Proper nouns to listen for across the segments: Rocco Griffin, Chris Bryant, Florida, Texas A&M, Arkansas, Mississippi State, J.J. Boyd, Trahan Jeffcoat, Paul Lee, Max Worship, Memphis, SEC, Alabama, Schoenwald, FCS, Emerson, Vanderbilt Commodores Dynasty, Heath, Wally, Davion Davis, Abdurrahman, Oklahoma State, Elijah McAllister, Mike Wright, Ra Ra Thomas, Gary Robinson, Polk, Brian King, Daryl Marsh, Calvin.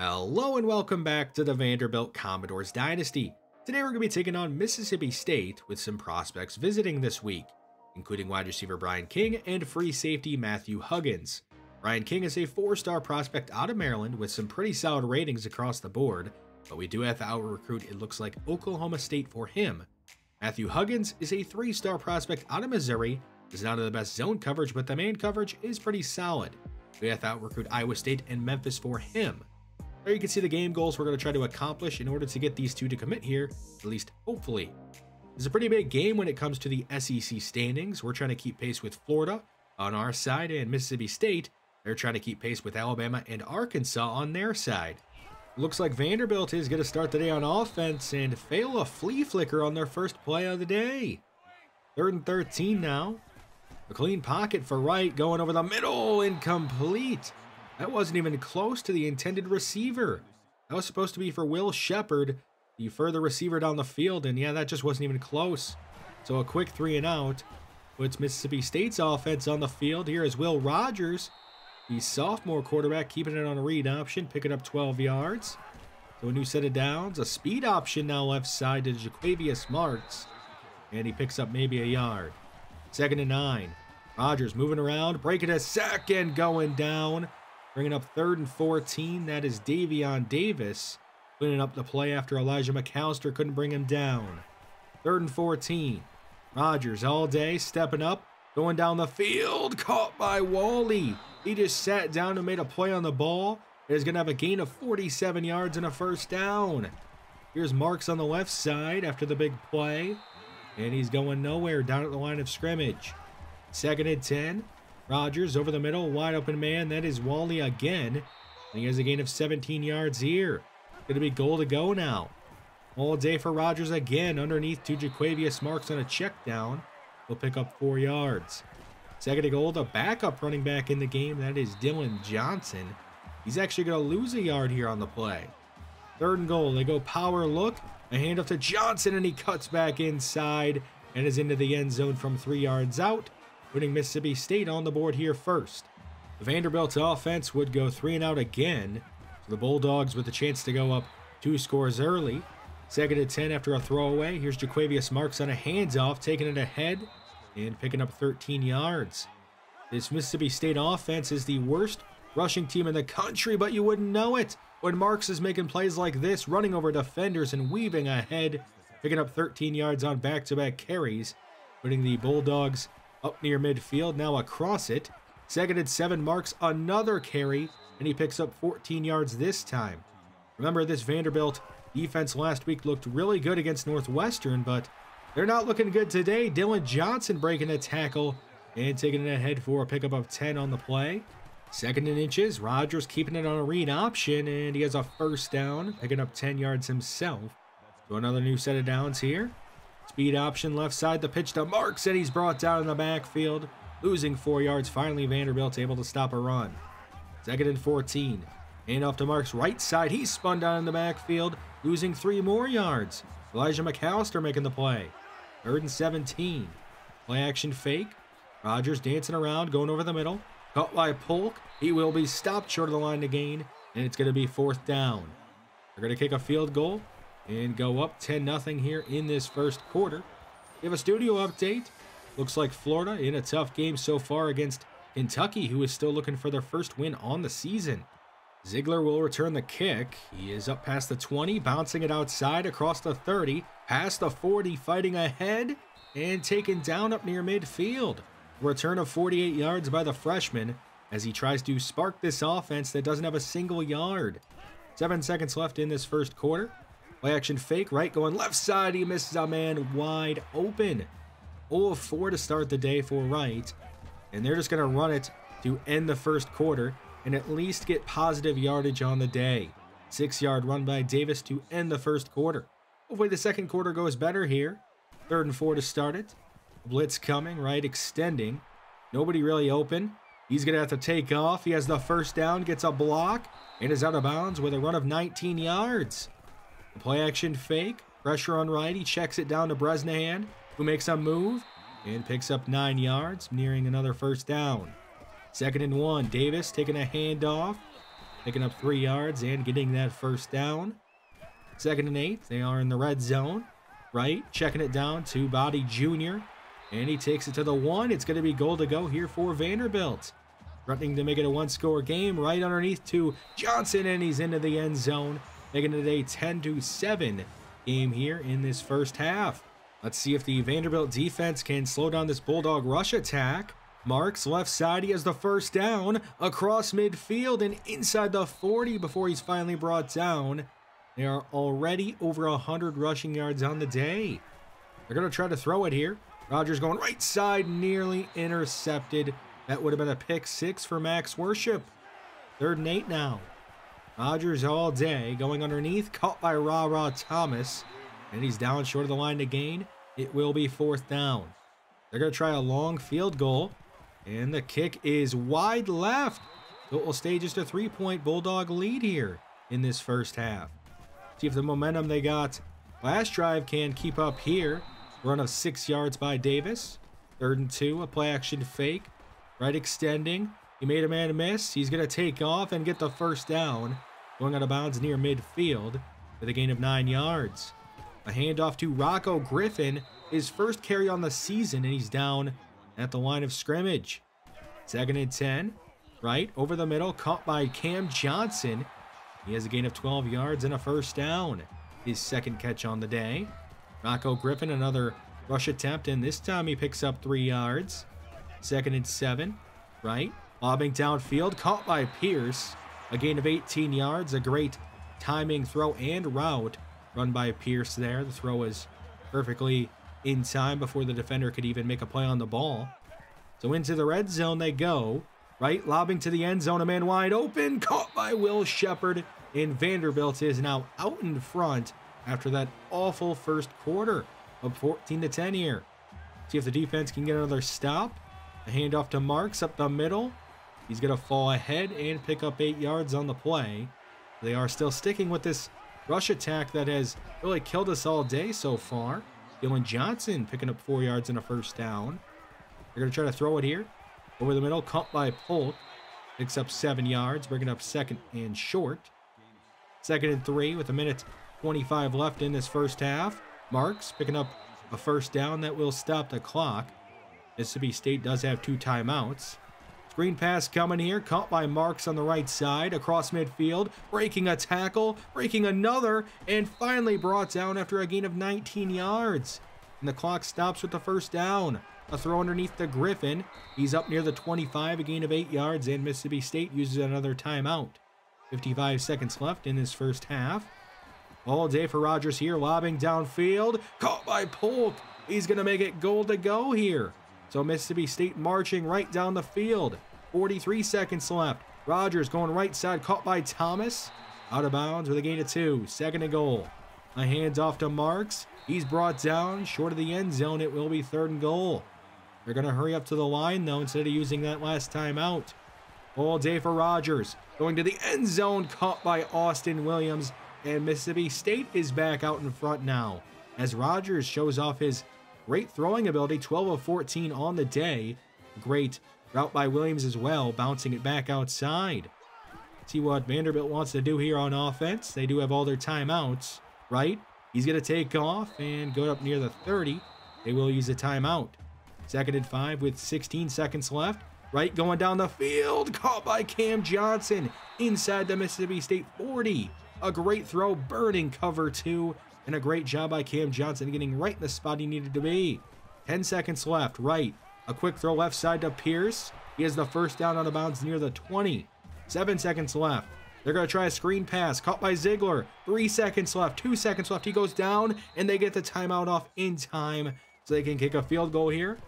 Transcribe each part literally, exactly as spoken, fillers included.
Hello and welcome back to the Vanderbilt Commodores Dynasty. Today we're going to be taking on Mississippi State with some prospects visiting this week, including wide receiver Brian King and free safety Matthew Huggins. Brian King is a four-star prospect out of Maryland with some pretty solid ratings across the board, but we do have to out-recruit, it looks like, Oklahoma State for him. Matthew Huggins is a three-star prospect out of Missouri, is not of the best zone coverage, but the man coverage is pretty solid. We have to out-recruit Iowa State and Memphis for him. There you can see the game goals we're going to try to accomplish in order to get these two to commit here, at least hopefully. It's a pretty big game when it comes to the S E C standings. We're trying to keep pace with Florida on our side and Mississippi State. They're trying to keep pace with Alabama and Arkansas on their side. Looks like Vanderbilt is going to start the day on offense and fail a flea flicker on their first play of the day. Third and thirteen now. A clean pocket for Wright going over the middle, incomplete. That wasn't even close to the intended receiver. That was supposed to be for Will Shepherd, the further receiver down the field, and yeah, that just wasn't even close. So a quick three and out puts Mississippi State's offense on the field. Here is Will Rogers, the sophomore quarterback, keeping it on a read option, picking up twelve yards. So a new set of downs, a speed option now left side to Jaquavius Marks, and he picks up maybe a yard. Second and nine. Rogers moving around, breaking a sack and going down. Bringing up third and fourteen, that is Davion Davis. Cleaning up the play after Elijah McAllister couldn't bring him down. Third and fourteen. Rogers all day, stepping up, going down the field, caught by Wally. He just sat down and made a play on the ball. It is going to have a gain of forty-seven yards and a first down. Here's Marks on the left side after the big play. And he's going nowhere down at the line of scrimmage. Second and ten. Rogers over the middle, wide open man. That is Wally again. And he has a gain of seventeen yards here. Going to be goal to go now. All day for Rogers again. Underneath to Jaquavius Marks on a check down. He'll pick up four yards. Second and goal, the backup running back in the game. That is Dylan Johnson. He's actually going to lose a yard here on the play. Third and goal, they go power look. A handoff to Johnson, and he cuts back inside and is into the end zone from three yards out, putting Mississippi State on the board here first. The Vanderbilt's offense would go three and out again. So the Bulldogs with a chance to go up two scores early. Second and ten after a throwaway. Here's Jaquavius Marks on a handoff, taking it ahead and picking up thirteen yards. This Mississippi State offense is the worst rushing team in the country, but you wouldn't know it when Marks is making plays like this, running over defenders and weaving ahead, picking up thirteen yards on back-to-back carries, putting the Bulldogs up near midfield, now across it. Second and seven, Marks another carry, and he picks up fourteen yards this time. Remember, this Vanderbilt defense last week looked really good against Northwestern, but they're not looking good today. Dylan Johnson breaking a tackle and taking it ahead for a pickup of ten on the play. Second and inches, Rogers keeping it on a read option, and he has a first down, picking up ten yards himself. So another new set of downs here. Speed option left side, the pitch to Marks, and he's brought down in the backfield, losing four yards. Finally, Vanderbilt's able to stop a run. Second and fourteen. Handoff to Marks, right side. He's spun down in the backfield, losing three more yards. Elijah McAllister making the play. Third and seventeen. Play action fake. Rogers dancing around, going over the middle. Caught by Polk. He will be stopped short of the line to gain, and it's going to be fourth down. They're going to kick a field goal and go up ten nothing here in this first quarter. We have a studio update. Looks like Florida in a tough game so far against Kentucky, who is still looking for their first win on the season. Ziegler will return the kick. He is up past the twenty, bouncing it outside across the thirty, past the forty, fighting ahead, and taken down up near midfield. Return of forty-eight yards by the freshman as he tries to spark this offense that doesn't have a single yard. Seven seconds left in this first quarter. Play action fake, right going left side. He misses a man wide open. oh for four to start the day for Wright. And they're just going to run it to end the first quarter and at least get positive yardage on the day. Six-yard run by Davis to end the first quarter. Hopefully the second quarter goes better here. Third and four to start it. Blitz coming, Wright extending. Nobody really open. He's going to have to take off. He has the first down, gets a block, and is out of bounds with a run of nineteen yards. Play action fake, pressure on Wright, he checks it down to Bresnahan, who makes a move and picks up nine yards, nearing another first down. Second and one, Davis taking a handoff, picking up three yards and getting that first down. Second and eight, they are in the red zone. Right, checking it down to Body Junior, and he takes it to the one. It's going to be goal to go here for Vanderbilt. Threatening to make it a one-score game, right underneath to Johnson, and he's into the end zone, making it a ten to seven game here in this first half. Let's see if the Vanderbilt defense can slow down this Bulldog rush attack. Marks left side, he has the first down across midfield and inside the forty before he's finally brought down. They are already over one hundred rushing yards on the day. They're going to try to throw it here. Rogers going right side, nearly intercepted. That would have been a pick six for Max Worship. Third and eight now. Rogers all day, going underneath, caught by Ra Ra Thomas, and he's down short of the line to gain. It will be fourth down. They're going to try a long field goal, and the kick is wide left. So it will stay just a three-point Bulldog lead here in this first half. See if the momentum they got last drive can keep up here. Run of six yards by Davis. Third and two, a play action fake. Right extending. He made a man miss. He's going to take off and get the first down. Going out of bounds near midfield with a gain of nine yards. A handoff to Rocco Griffin. His first carry on the season, and he's down at the line of scrimmage. Second and ten. Right over the middle, caught by Cam Johnson. He has a gain of twelve yards and a first down. His second catch on the day. Rocco Griffin, another rush attempt, and this time he picks up three yards. Second and seven, right? Lobbing downfield, caught by Pierce. A gain of eighteen yards, a great timing throw and route run by Pierce there. The throw was perfectly in time before the defender could even make a play on the ball. So into the red zone they go. Right, lobbing to the end zone, a man wide open, caught by Will Shepherd, and Vanderbilt is now out in front after that awful first quarter, up fourteen to ten here. See if the defense can get another stop. A handoff to Marks up the middle. He's going to fall ahead and pick up eight yards on the play. They are still sticking with this rush attack that has really killed us all day so far. Dylan Johnson picking up four yards and a first down. They're going to try to throw it here. Over the middle, caught by Polk. Picks up seven yards, bringing up second and short. Second and three with a minute twenty-five left in this first half. Marks picking up a first down that will stop the clock. Mississippi State does have two timeouts. Screen pass coming here, caught by Marks on the right side, across midfield, breaking a tackle, breaking another, and finally brought down after a gain of nineteen yards. And the clock stops with the first down. A throw underneath the Griffin. He's up near the twenty-five, a gain of eight yards, and Mississippi State uses another timeout. fifty-five seconds left in this first half. All day for Rogers here, lobbing downfield. Caught by Polk. He's going to make it goal to go here. So Mississippi State marching right down the field. forty-three seconds left. Rogers going right side, caught by Thomas. Out of bounds with a gain of two. Second and goal. A handoff to Marks. He's brought down short of the end zone. It will be third and goal. They're going to hurry up to the line, though, instead of using that last timeout. All day for Rogers. Going to the end zone, caught by Austin Williams. And Mississippi State is back out in front now, as Rogers shows off his great throwing ability, twelve of fourteen on the day. Great route by Williams as well, bouncing it back outside. See what Vanderbilt wants to do here on offense. They do have all their timeouts, right? He's going to take off and go up near the thirty. They will use a timeout. Second and five with sixteen seconds left. Right going down the field. Caught by Cam Johnson inside the Mississippi State forty. A great throw, burning cover two. And a great job by Cam Johnson getting right in the spot he needed to be. ten seconds left. Right. A quick throw left side to Pierce. He has the first down out of bounds near the twenty. seven seconds left. They're going to try a screen pass, caught by Ziegler. Three seconds left, two seconds left. He goes down, and they get the timeout off in time so they can kick a field goal here.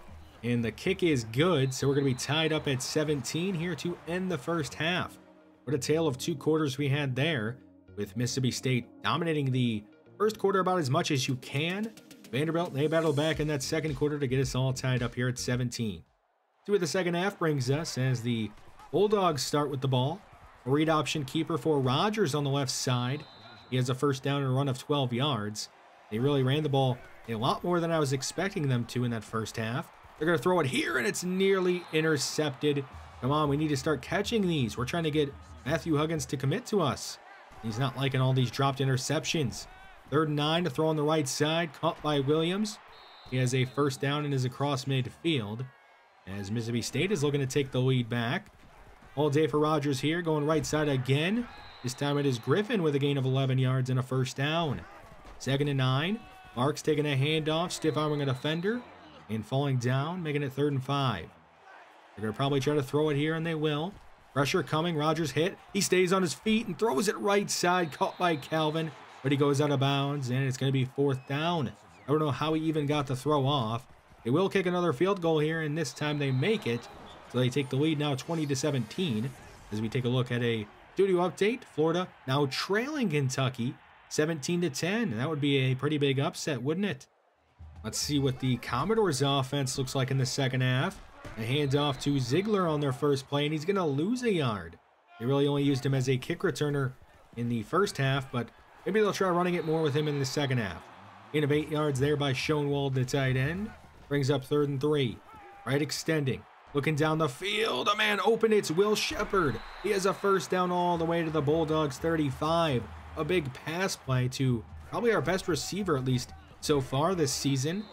And the kick is good, so we're going to be tied up at seventeen here to end the first half. What a tale of two quarters we had there, with Mississippi State dominating the first quarter about as much as you can. Vanderbilt, they battle back in that second quarter to get us all tied up here at seventeen. See what the second half brings us as the Bulldogs start with the ball. A read option keeper for Rogers on the left side. He has a first down and a run of twelve yards. They really ran the ball a lot more than I was expecting them to in that first half. They're going to throw it here, and it's nearly intercepted. Come on, we need to start catching these. We're trying to get Matthew Huggins to commit to us. He's not liking all these dropped interceptions. Third and nine to throw on the right side, caught by Williams. He has a first down and is across midfield as Mississippi State is looking to take the lead back. All day for Rogers here, going right side again. This time it is Griffin with a gain of eleven yards and a first down. Second and nine. Marks taking a handoff, stiff-arming a defender, and falling down, making it third and five. They're going to probably try to throw it here, and they will. Pressure coming. Rogers hit. He stays on his feet and throws it right side, caught by Calvin, but he goes out of bounds, and it's going to be fourth down. I don't know how he even got the throw off. They will kick another field goal here, and this time they make it. So they take the lead now twenty to seventeen as we take a look at a studio update. Florida now trailing Kentucky seventeen to ten. That would be a pretty big upset, wouldn't it? Let's see what the Commodores offense looks like in the second half. A handoff to Ziegler on their first play, and he's going to lose a yard. They really only used him as a kick returner in the first half, but maybe they'll try running it more with him in the second half. Gain of eight yards there by Schoenwald, the tight end. Brings up third and three. Right extending. Looking down the field, a man open, it's Will Shepherd. He has a first down all the way to the Bulldogs thirty-five. A big pass play to probably our best receiver, at least so far this season.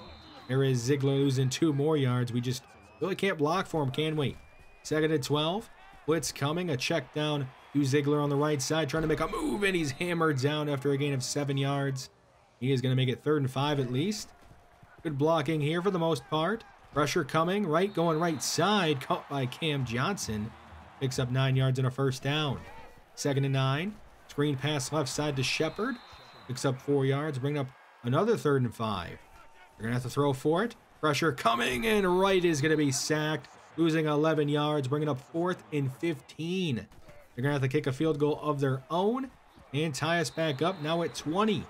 There is Ziegler losing two more yards. We just really can't block for him, can we? Second and twelve. Blitz coming, a check down to Ziegler on the right side, trying to make a move, and he's hammered down after a gain of seven yards. He is going to make it third and five at least. Good blocking here for the most part. Pressure coming, right, going right side, caught by Cam Johnson. Picks up nine yards and a first down. Second and nine, screen pass left side to Shepherd. Picks up four yards, bringing up another third and five. They're going to have to throw for it. Pressure coming, and Wright is going to be sacked, losing eleven yards, bringing up fourth and fifteen. They're going to have to kick a field goal of their own and tie us back up now at twenty.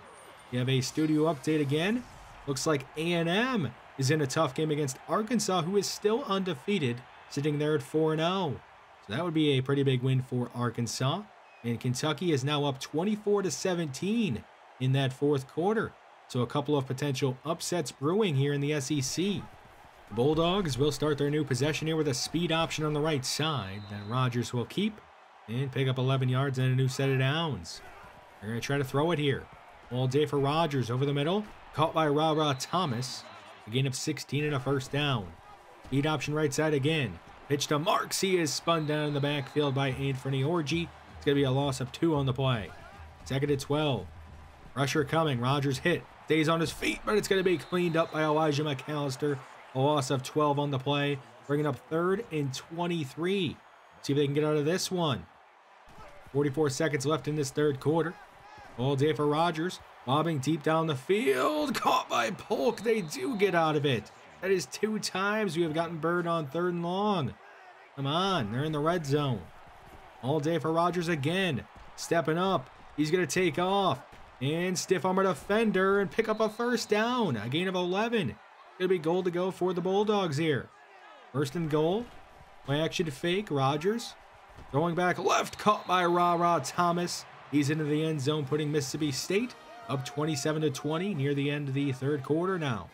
We have a studio update again. Looks like A and M is in a tough game against Arkansas, who is still undefeated, sitting there at four and oh. So that would be a pretty big win for Arkansas. And Kentucky is now up twenty-four to seventeen in that fourth quarter. So a couple of potential upsets brewing here in the S E C. The Bulldogs will start their new possession here with a speed option on the right side that Rogers will keep and pick up eleven yards and a new set of downs. They're going to try to throw it here. All day for Rogers over the middle. Caught by Ra Ra Thomas. A gain of sixteen and a first down. Speed option right side again. Pitch to Marks. He is spun down in the backfield by Anthony Orji. It's going to be a loss of two on the play. Second to twelve. Pressure coming. Rogers hit. Stays on his feet, but it's going to be cleaned up by Elijah McAllister. A loss of twelve on the play. Bringing up third and twenty-three. See if they can get out of this one. forty-four seconds left in this third quarter. All day for Rogers. Bobbing deep down the field, caught by Polk. They do get out of it. That is two times we have gotten burned on third and long. Come on, they're in the red zone. All day for Rogers again. Stepping up, he's going to take off. And stiff arm a defender and pick up a first down. A gain of eleven. Going to be goal to go for the Bulldogs here. First and goal. Play action to fake, Rogers. Going back left, caught by Ra Ra Thomas. He's into the end zone, putting Mississippi State up twenty-seven to twenty near the end of the third quarter now.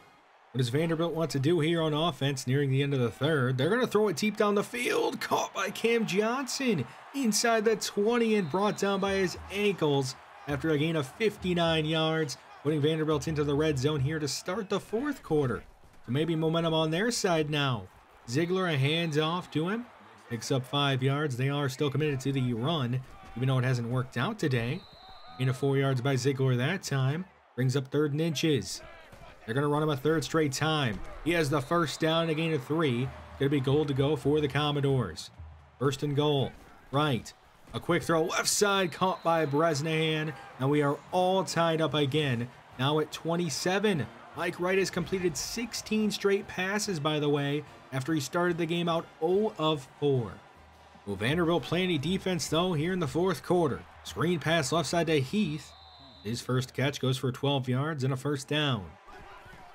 What does Vanderbilt want to do here on offense nearing the end of the third? They're going to throw it deep down the field. Caught by Cam Johnson inside the twenty and brought down by his ankles after a gain of fifty-nine yards, putting Vanderbilt into the red zone here to start the fourth quarter. So maybe momentum on their side now. Ziegler, a hands-off to him. Picks up five yards. They are still committed to the run, even though it hasn't worked out today. Into four yards by Ziegler that time. Brings up third and inches. They're going to run him a third straight time. He has the first down and a gain of three. Going to be goal to go for the Commodores. First and goal. Right. A quick throw left side caught by Bresnahan. And we are all tied up again. Now at twenty-seven. Mike Wright has completed sixteen straight passes, by the way, after he started the game out zero of four. Will Vanderbilt play any defense, though, here in the fourth quarter? Screen pass left side to Heath. His first catch goes for twelve yards and a first down.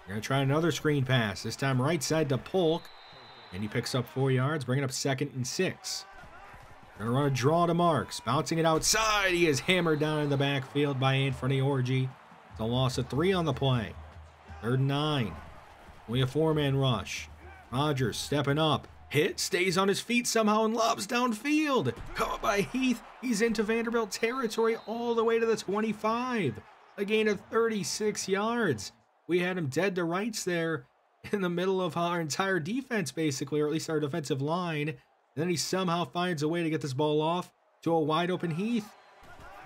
They're going to try another screen pass, this time right side to Polk. And he picks up four yards, bringing up second and six. They're going to run a draw to Marks. Bouncing it outside. He is hammered down in the backfield by Anthony Orji. It's a loss of three on the play. Third and nine. Only a four-man rush. Rogers stepping up. Pitt stays on his feet somehow and lobs downfield. Caught by Heath, he's into Vanderbilt territory all the way to the twenty-five. A gain of thirty-six yards. We had him dead to rights there in the middle of our entire defense, basically, or at least our defensive line. And then he somehow finds a way to get this ball off to a wide-open Heath.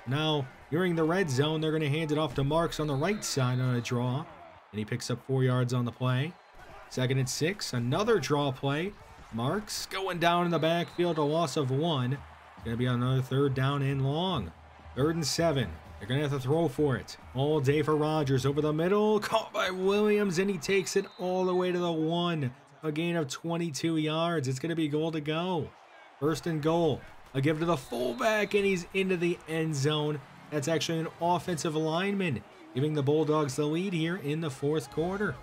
Now, during the red zone, they're going to hand it off to Marks on the right side on a draw, and he picks up four yards on the play. Second and six, another draw play. Marks going down in the backfield, a loss of one. Going to be on another third down and long. Third and seven. They're going to have to throw for it. All day for Rogers. Over the middle, caught by Williams, and he takes it all the way to the one. A gain of twenty-two yards. It's going to be goal to go. First and goal. A give to the fullback, and he's into the end zone. That's actually an offensive lineman, giving the Bulldogs the lead here in the fourth quarter.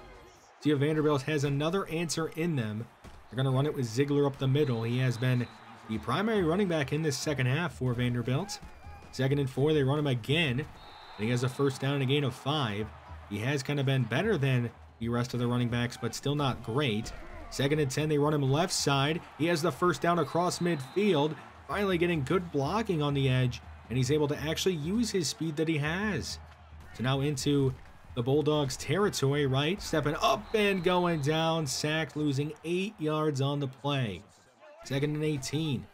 See if Vanderbilt has another answer in them. They're going to run it with Ziegler up the middle. He has been the primary running back in this second half for Vanderbilt. Second and four, they run him again. And he has a first down and a gain of five. He has kind of been better than the rest of the running backs, but still not great. Second and ten, they run him left side. He has the first down across midfield, finally getting good blocking on the edge, and he's able to actually use his speed that he has. So now into the Bulldogs' territory, right? Stepping up and going down. Sack, losing eight yards on the play. Second and eighteen.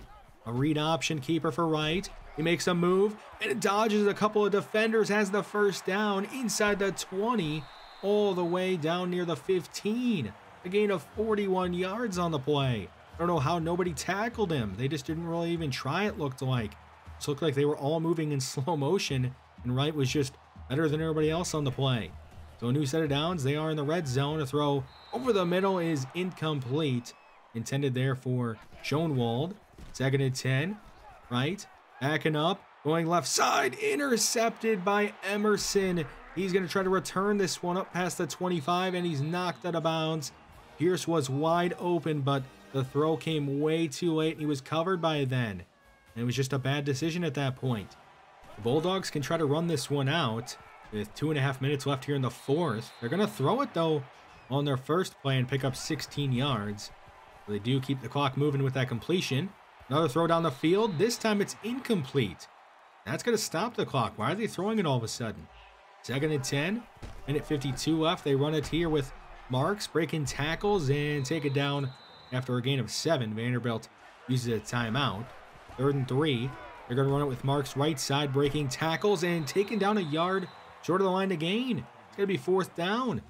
A read option keeper for Wright. He makes a move and dodges a couple of defenders, has the first down inside the twenty, all the way down near the fifteen. A gain of forty-one yards on the play. I don't know how nobody tackled him. They just didn't really even try, it looked like. It looked like they were all moving in slow motion, and Wright was just better than everybody else on the play. So a new set of downs. They are in the red zone. A throw over the middle is incomplete. Intended there for Schoenwald. Second and ten. Wright backing up, going left side, intercepted by Emerson. He's going to try to return this one up past the twenty-five, and he's knocked out of bounds. Pierce was wide open, but the throw came way too late, and he was covered by then. And it was just a bad decision at that point. The Bulldogs can try to run this one out with two and a half minutes left here in the fourth. They're going to throw it, though, on their first play and pick up sixteen yards. They do keep the clock moving with that completion. Another throw down the field. This time it's incomplete. That's going to stop the clock. Why are they throwing it all of a sudden? Second and ten. Minute fifty-two left. They run it here with Marks breaking tackles and take it down after a gain of seven. Vanderbilt uses a timeout. Third and three. They're going to run it with Marks right side breaking tackles and taking down a yard short of the line to gain. It's going to be fourth down. And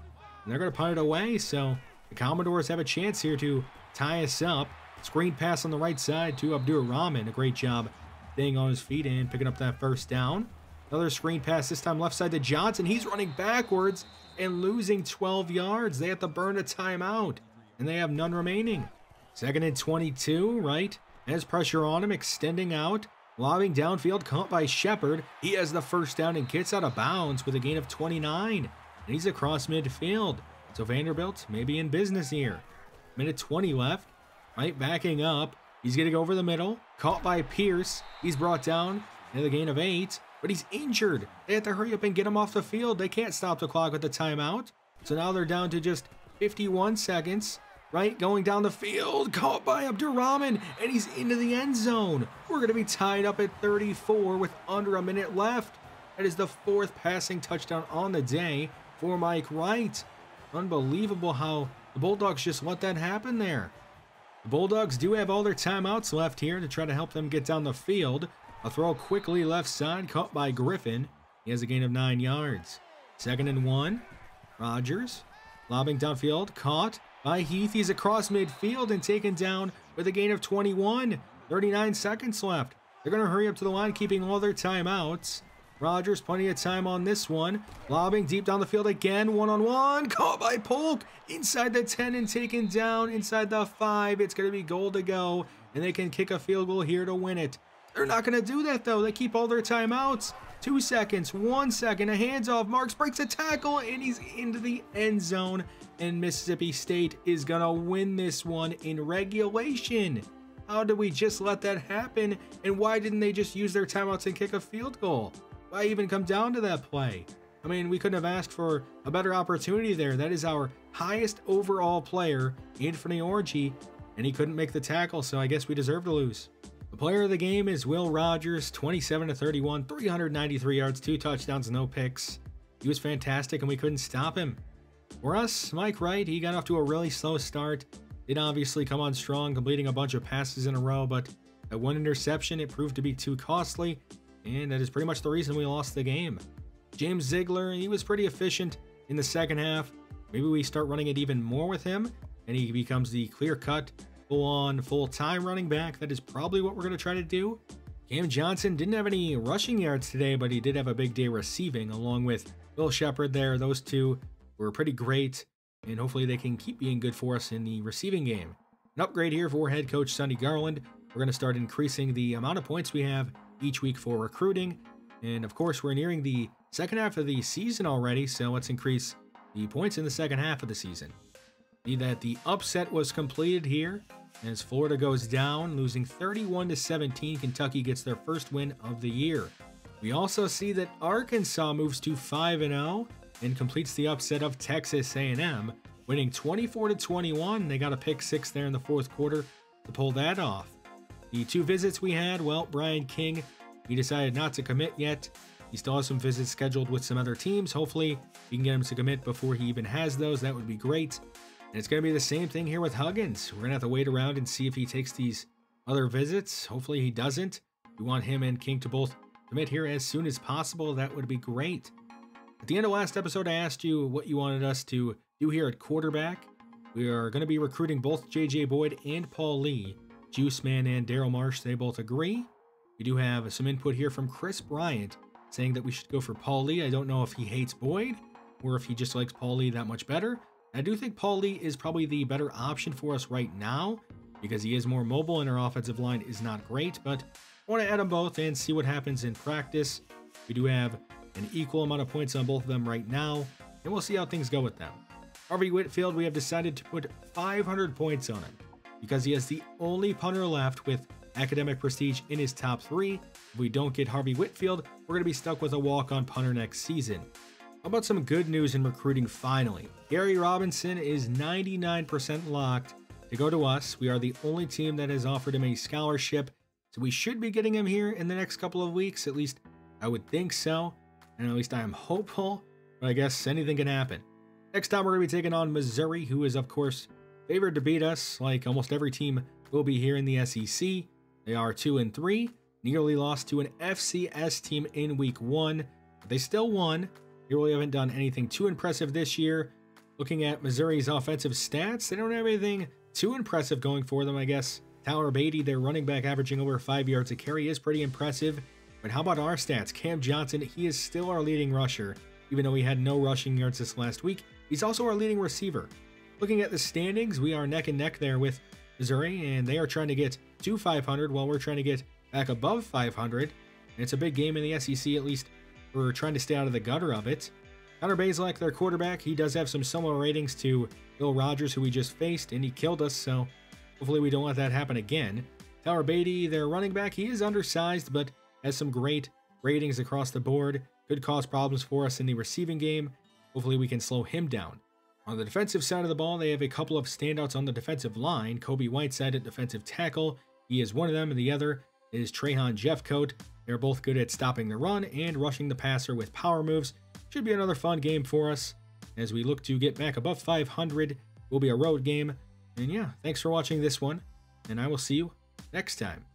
they're going to punt it away. So the Commodores have a chance here to tie us up. Screen pass on the right side to Abdurrahman. A great job staying on his feet and picking up that first down. Another screen pass, this time left side to Johnson. He's running backwards and losing twelve yards. They have to burn a timeout, and they have none remaining. Second and twenty-two, right? Has pressure on him, extending out. Lobbing downfield, caught by Shepherd. He has the first down and gets out of bounds with a gain of twenty-nine. And he's across midfield. So Vanderbilt may be in business here. Minute twenty left. Right, backing up. He's going to go over the middle. Caught by Pierce. He's brought down. Another gain of eight. But he's injured. They have to hurry up and get him off the field. They can't stop the clock with the timeout. So now they're down to just fifty-one seconds. Right, going down the field. Caught by Abdurrahman. And he's into the end zone. We're going to be tied up at thirty-four with under a minute left. That is the fourth passing touchdown on the day for Mike Wright. Unbelievable how the Bulldogs just let that happen there. The Bulldogs do have all their timeouts left here to try to help them get down the field. A throw quickly left side, caught by Griffin. He has a gain of nine yards. Second and one. Rogers lobbing downfield, caught by Heath. He's across midfield and taken down with a gain of twenty-one. thirty-nine seconds left. They're going to hurry up to the line, keeping all their timeouts. Rogers, plenty of time on this one. Lobbing deep down the field again, one-on-one. Caught by Polk inside the ten and taken down inside the five. It's going to be goal to go, and they can kick a field goal here to win it. They're not going to do that, though. They keep all their timeouts. Two seconds, one second, a handoff. Marks breaks a tackle, and he's into the end zone, and Mississippi State is going to win this one in regulation. How did we just let that happen, and why didn't they just use their timeouts and kick a field goal? Why even come down to that play? I mean, we couldn't have asked for a better opportunity there. That is our highest overall player, Anthony Orji, and he couldn't make the tackle, so I guess we deserve to lose. The player of the game is Will Rogers, twenty-seven to thirty-one, three hundred ninety-three yards, two touchdowns, no picks. He was fantastic, and we couldn't stop him. For us, Mike Wright, he got off to a really slow start. Did obviously come on strong, completing a bunch of passes in a row, but at one interception, it proved to be too costly, and that is pretty much the reason we lost the game. James Ziegler, he was pretty efficient in the second half. Maybe we start running it even more with him, and he becomes the clear-cut, full-on, full-time running back. That is probably what we're going to try to do. Cam Johnson didn't have any rushing yards today, but he did have a big day receiving, along with Will Shepherd there. Those two were pretty great, and hopefully they can keep being good for us in the receiving game. An upgrade here for head coach Sonny Garland. We're going to start increasing the amount of points we have each week for recruiting. And of course, we're nearing the second half of the season already, so let's increase the points in the second half of the season. See that the upset was completed here as Florida goes down, losing thirty-one to seventeen. Kentucky gets their first win of the year. We also see that Arkansas moves to five and oh and completes the upset of Texas A and M, winning twenty-four to twenty-one. They got a pick six there in the fourth quarter to pull that off. The two visits we had, well, Brian King, he decided not to commit yet. He still has some visits scheduled with some other teams. Hopefully, we can get him to commit before he even has those. That would be great. And it's going to be the same thing here with Huggins. We're going to have to wait around and see if he takes these other visits. Hopefully, he doesn't. We want him and King to both commit here as soon as possible. That would be great. At the end of last episode, I asked you what you wanted us to do here at quarterback. We are going to be recruiting both J J Boyd and Paul Lee. Juice Man and Daryl Marsh, they both agree. We do have some input here from Chris Bryant, saying that we should go for Paul Lee. I don't know if he hates Boyd or if he just likes Paul Lee that much better. I do think Paul Lee is probably the better option for us right now because he is more mobile and our offensive line is not great, but I want to add them both and see what happens in practice. We do have an equal amount of points on both of them right now, and we'll see how things go with them. Harvey Whitfield, we have decided to put five hundred points on him because he is the only punter left with academic prestige in his top three. If we don't get Harvey Whitfield, we're going to be stuck with a walk-on punter next season. How about some good news in recruiting finally? Gary Robinson is ninety-nine percent locked to go to us. We are the only team that has offered him a scholarship, so we should be getting him here in the next couple of weeks. At least I would think so, and at least I am hopeful, but I guess anything can happen. Next time we're going to be taking on Missouri, who is, of course, favored to beat us, like almost every team will be here in the S E C. They are two and three, nearly lost to an F C S team in week one, but they still won. They really haven't done anything too impressive this year. Looking at Missouri's offensive stats, they don't have anything too impressive going for them, I guess. Tower Beatty, their running back, averaging over five yards a carry is pretty impressive. But how about our stats? Cam Johnson, he is still our leading rusher. Even though he had no rushing yards this last week, he's also our leading receiver. Looking at the standings, we are neck and neck there with Missouri, and they are trying to get to five hundred while we're trying to get back above five hundred. And it's a big game in the S E C, at least we're trying to stay out of the gutter of it. Connor Bazelak, their quarterback, he does have some similar ratings to Will Rogers, who we just faced, and he killed us, so hopefully we don't let that happen again. Tower Beatty, their running back, he is undersized, but has some great ratings across the board. Could cause problems for us in the receiving game. Hopefully we can slow him down. On the defensive side of the ball, they have a couple of standouts on the defensive line. Kobe Whiteside at defensive tackle. He is one of them, and the other is Trahan Jeffcoat. They're both good at stopping the run and rushing the passer with power moves. Should be another fun game for us. As we look to get back above five hundred, will be a road game. And yeah, thanks for watching this one, and I will see you next time.